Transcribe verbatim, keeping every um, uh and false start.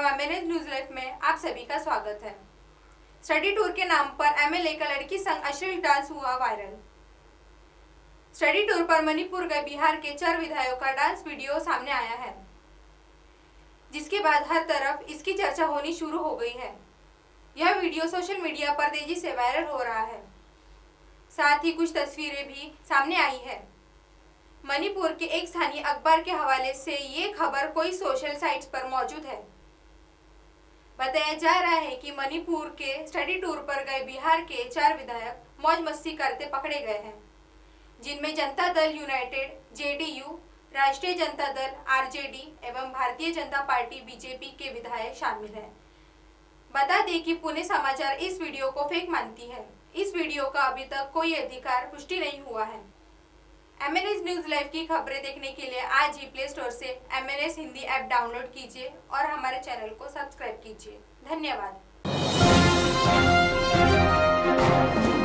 रहा हूँ M N S news live में आप सभी का स्वागत है। स्टडी टूर के नाम पर एम एल ए का लड़की संग अश्लील डांस हुआ वायरल। स्टडी टूर पर मणिपुर गए बिहार के चार विधायकों का डांस वीडियो सामने आया है, जिसके बाद हर तरफ इसकी चर्चा होनी शुरू हो गई है। यह वीडियो सोशल मीडिया पर तेजी से वायरल हो रहा है, साथ ही कुछ तस्वीरें भी सामने आई है। मणिपुर के एक स्थानीय अखबार के हवाले से ये खबर कई सोशल साइट्स पर मौजूद है। बताया जा रहा है कि मणिपुर के स्टडी टूर पर गए बिहार के चार विधायक मौज मस्ती करते पकड़े गए हैं, जिनमें Janata Dal United J D you, राष्ट्रीय Janata Dal R J D एवं Bharatiya Janata party B J P के विधायक शामिल हैं। बता दें कि पुणे समाचार इस वीडियो को फेक मानती है। इस वीडियो का अभी तक कोई अधिकार पुष्टि नहीं हुआ है। M N S news live की खबरें देखने के लिए आज ही प्ले स्टोर से M N S Hindi app download कीजिए और हमारे चैनल को सब्सक्राइब कीजिए। धन्यवाद।